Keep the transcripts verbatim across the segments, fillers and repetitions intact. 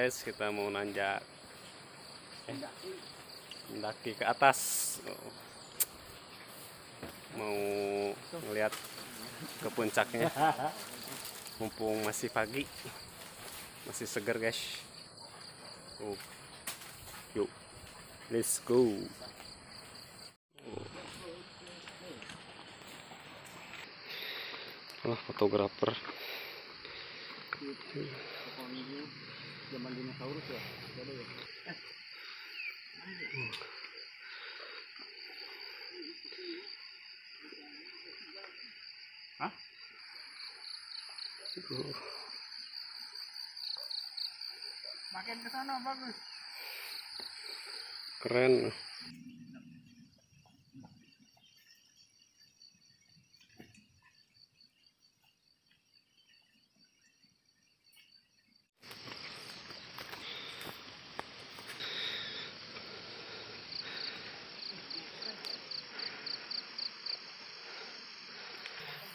guys, kita mau nanjak, eh, mendaki ke atas, oh. Mau ngelihat ke puncaknya, mumpung masih pagi, masih seger guys. Oh. Yuk, let's go. Wah, oh, fotografer. Zaman dinosaurus ya. Hah? Makin ke sana bagus. Keren.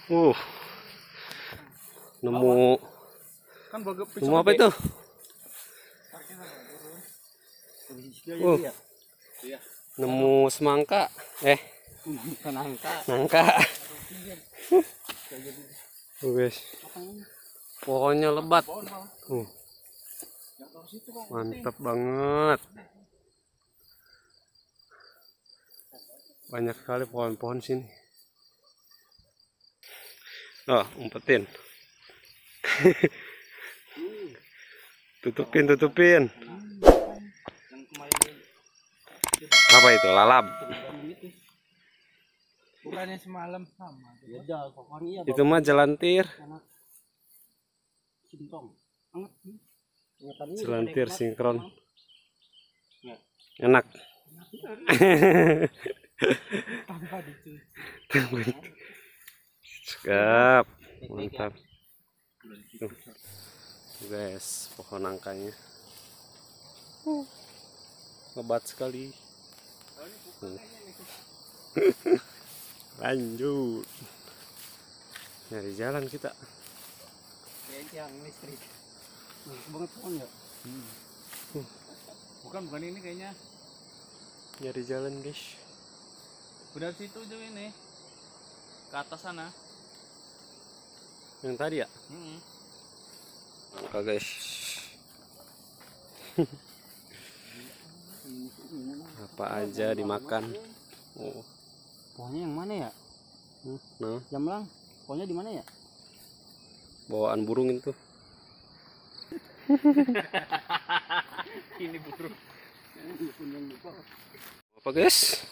Uh, nemu, kan nemu apa itu? Uh, nemu semangka, eh, nangka. Oh guys, pohonnya lebat, uh, mantap banget. Banyak sekali pohon-pohon sini. Oh, umpetin. Tutupin, tutupin. Apa itu? Lalap. Bukannya semalam sama. Itu mah jelantir. Jelantir sinkron. Enak. Tanpa dicuci. Cakep, mantap tuh guys, pohon nangkanya lebat sekali. Lanjut nyari jalan kita. Yang listrik banget pohon ya, bukan bukan ini kayaknya. Nyari jalan guys, udah situ tuh ini ke atas sana. Yang tadi ya? Mm-hmm. Oke guys. Apa aja dimakan. Oh. Pohonnya yang mana ya? Hmm? Nah. Jamlang. Pohonnya di mana ya? Bawaan burung itu. Ini burung. Apa guys?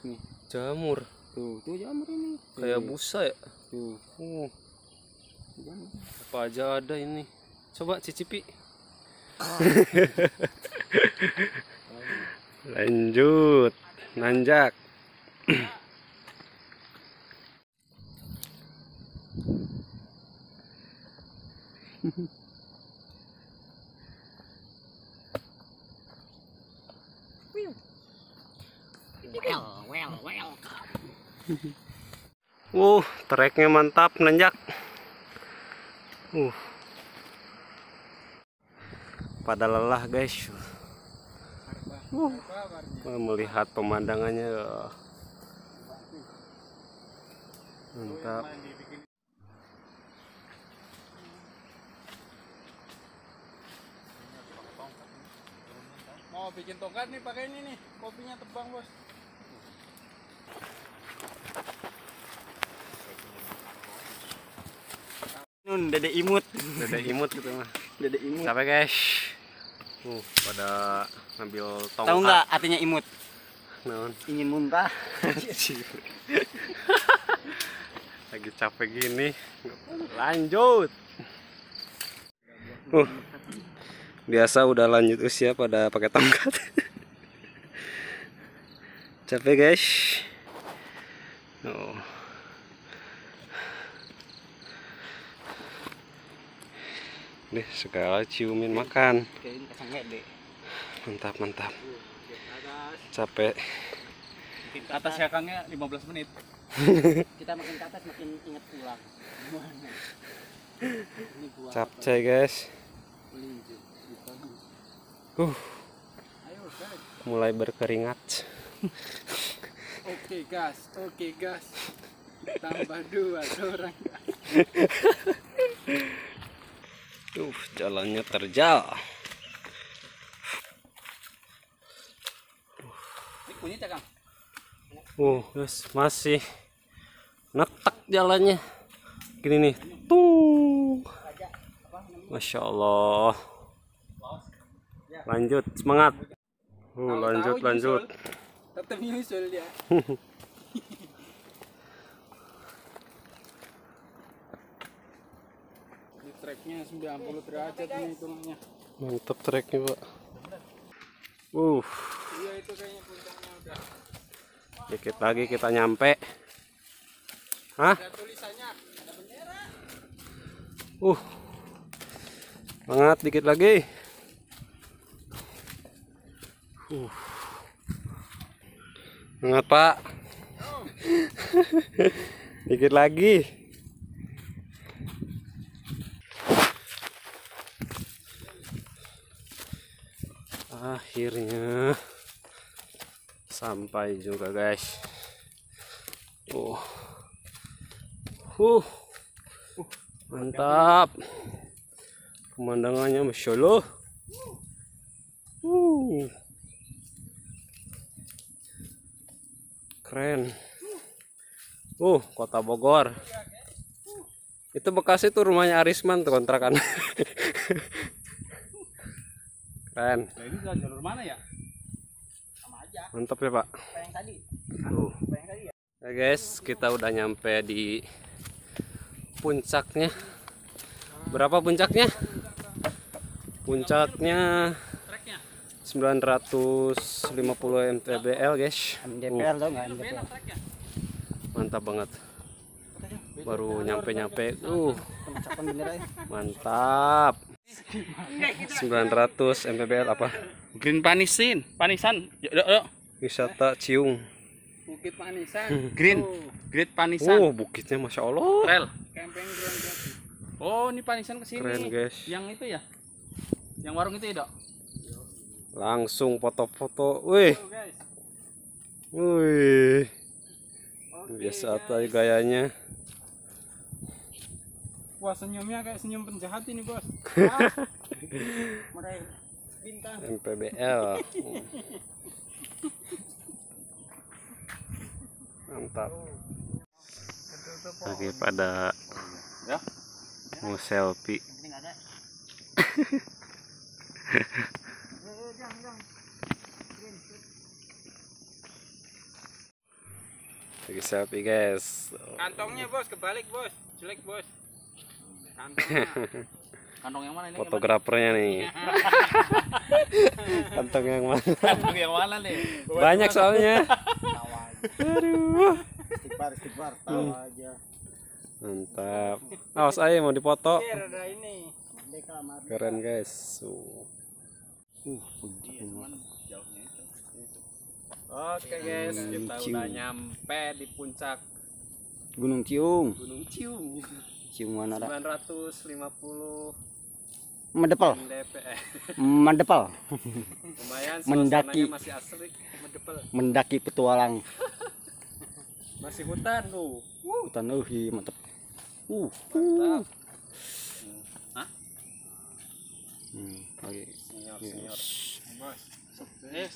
Nih, jamur. Tuh, tuh jamur ini. Kayak busa ya? Tuh. Oh. Apa aja ada ini. Coba cicipi. Ah. Lanjut. Nanjak. Well, well, well. Uh, treknya mantap, nanjak. Uh, pada lelah guys. Uh, melihat pemandangannya mantap. Mau bikin tongkat nih, pakai ini nih, kopinya tebang bos. Nun dede imut, dede imut gitu mah. Dede imut. Sampai guys. Uh, pada ngambil tongkat. Tahu nggak artinya imut? Naon? Ingin muntah. Lagi capek gini. Lanjut. Uh. Biasa udah lanjut usia pada pakai tongkat. Capek guys. Oh. Deh, segala ciumin makan. Mantap, mantap. Capek. Makin ke atas ya Kangnya lima belas menit. Kita makin ke atas makin inget pulang. Capek guys. Uh, mulai berkeringat. Oke gas, oke gas. Tambah dua orang. Uh, jalannya terjal. Uh, guys, masih netek jalannya. Gini nih. Tuh. Masya Allah. Lanjut, semangat. Uh, lanjut, lanjut. Tetap nyusul dia. Ini treknya sembilan puluh derajat nih hitungannya. Mantap treknya, Pak. Uh. Iya, itu kayaknya puncaknya udah. Dikit lagi kita nyampe. Hah? Ada tulisannya, ada bendera. Uh. Semangat dikit lagi. Uh. Semangat Pak. Dikit lagi. Akhirnya sampai juga guys. Uh. Uh. Mantap. Pemandangannya Masya Allah. Uh. Keren. Uh, kota Bogor. Itu Bekasi tuh rumahnya Arisman tuh kontrakan. Keren. Ini jalur mana ya? Sama aja. Mantap ya, Pak. Yang tadi. Uh. Yang tadi ya. Nah, guys, kita udah nyampe di puncaknya. Berapa puncaknya? Puncaknya sembilan ratus lima puluh M T B L guys. M D P L tau nggak? Mantap banget. Baru nyampe-nyampe. Uh. Mantap. sembilan ratus M T B L apa? Green Panisin, Panisan. Yuk, wisata Ciung. Bukit Panisan. Green. Green Panisan. Oh, bukitnya Masya Allah. Trail. Oh, ini Panisan kesini. Keren guys. Yang itu ya? Yang warung itu ya, Dok? Langsung foto-foto, wih, wih, biasa aja gayanya. Wah senyumnya kayak senyum penjahat ini bos. Meraih bintang. M P B L. Mantap. Lagi pada mau selfie. Lagi selfie guys. Kantongnya bos kebalik bos, jelek bos. Kantongnya. Kantong yang mana ini? Fotografernya nih. Kantong yang mana? Kantong yang mana nih? Banyak soalnya. Aduh. Istighfar, istighfar, tawa aja. Mantap. Awas aja mau dipoto. Keren guys. Uh, Oke guys, kita udah nyampe di puncak Gunung Ciung. Gunung Ciung. Ciung mana? sembilan ratus lima puluh. Mendepel. Mendepel. Lumayan, mendaki masih asli. Mendepel. Mendaki petualang. Masih hutan tuh. Hutan uh, mantap. Uh, mantap. Hah? Hmm, oke. Senior, senior. Yes.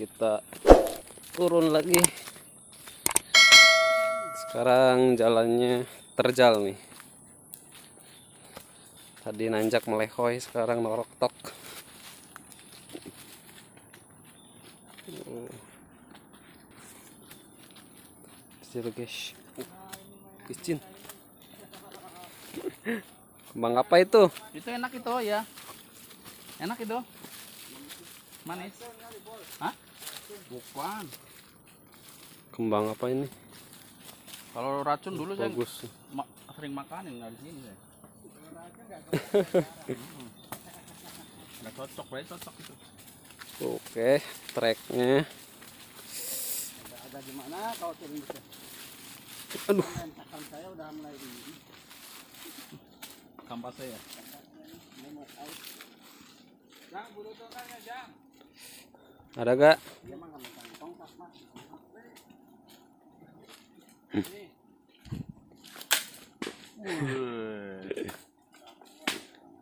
Kita turun lagi. Sekarang jalannya terjal nih. Tadi nanjak melehoy, sekarang norok tok. Kecil guys. Kecil. Kembang apa itu? Itu enak itu ya. Enak itu. Manis. Hah? Bukan. Kembang apa ini? Kalau racun dulu saya ma sering makanin dari sini saya. Nggak cocok, baik cocok itu. Oke, treknya. Ada di mana kalau turun bisa? Aduh. Tangan saya udah mulai ini. Kampas saya. Ada gak? Hmm.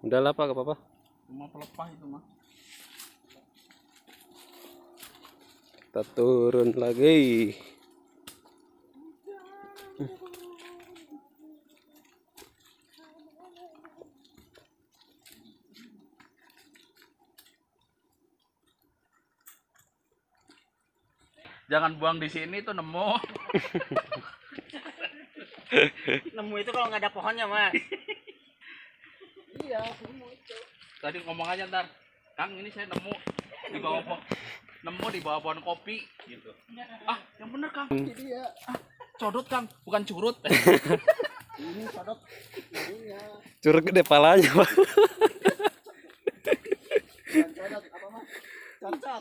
Udah lah Pak, gak apa-apa. Cuma pelepah itu mah. Kita turun lagi. Jangan buang di sini tuh nemu. Nemu itu kalau nggak ada pohonnya, Mas. Iya, nemu itu. Tadi ngomong aja ntar, Kang, ini saya nemu di bawah pohon, nemu di bawah pohon kopi, gitu. Ah, yang bener Kang. Iya. Ah, codot Kang, bukan curut. Ini codot. Iya. Curut gede palanya, Pak. Bukan codot, apa Mas? Cacat.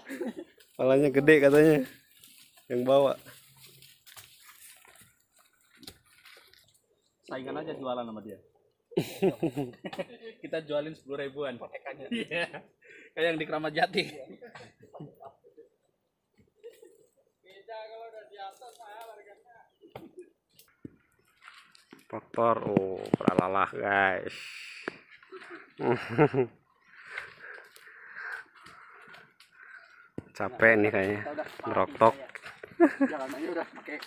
Palanya gede katanya. Yang bawa. Saingan aja jualan sama dia. Kita jualin sepuluh ribuan potekannya. Iya. Kayak yang di Kramat Jati. Beda kalau udah di atas mahal harganya. Faktor oh, peralalah, guys. Capek nih kayaknya. Ngerokok. Jalanannya udah pakai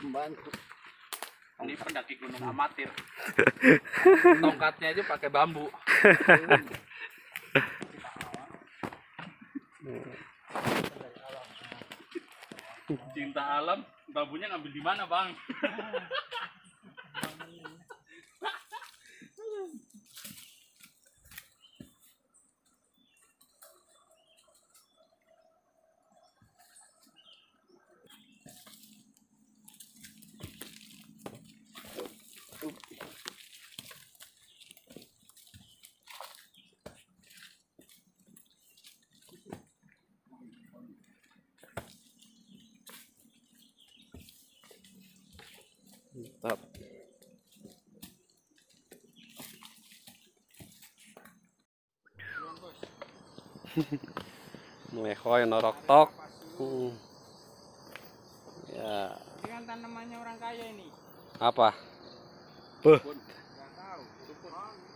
pembantu. Ini pendaki gunung amatir. Tongkatnya aja pakai bambu. Cinta alam, bambunya ngambil di mana, Bang? Mantap. Melehoy norok tok. Uh. Ya. Dengan tanamannya orang kaya ini. Apa? Beh. Enggak tahu.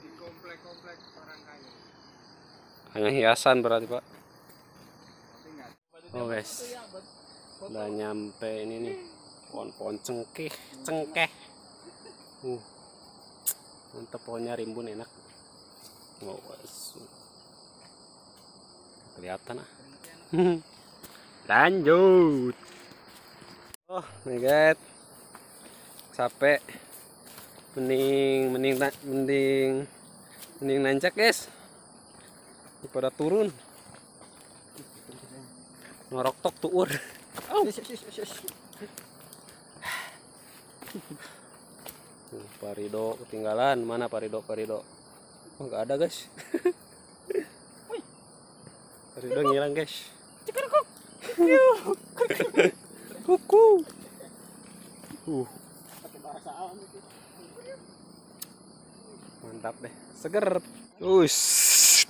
Di komplek-komplek orang kaya. Hanya hiasan berarti, Pak. Oh, guys. Udah nyampe ini nih. Pohon-pohon cengkeh, cengkeh. Uh. Mantap, pohonnya rimbun enak. Wow, kelihatan ah. Lanjut. Oh, my God. Capek. Mending, mending, mending, mending nanjak, guys. Daripada turun. Norok tok tuur. Oh. Pak Rido ketinggalan. Mana Pak Rido? Pak Rido oh, gak ada guys. Pak Rido ngilang guys. uh. Mantap deh. Seger. Ush,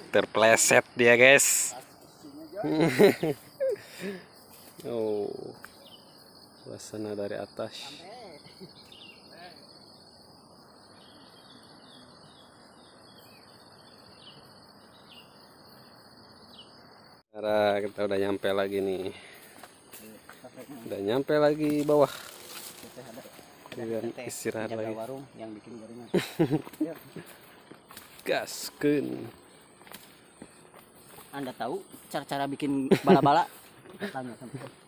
terpleset dia guys. Oh, suasana dari atas. Nah, kita udah nyampe lagi nih. Udah nyampe lagi bawah. Dan istirahat lagi. Warung yang bikin jaringan. Gaskeun. Anda tahu cara-cara bikin bala-bala? Tanya sama.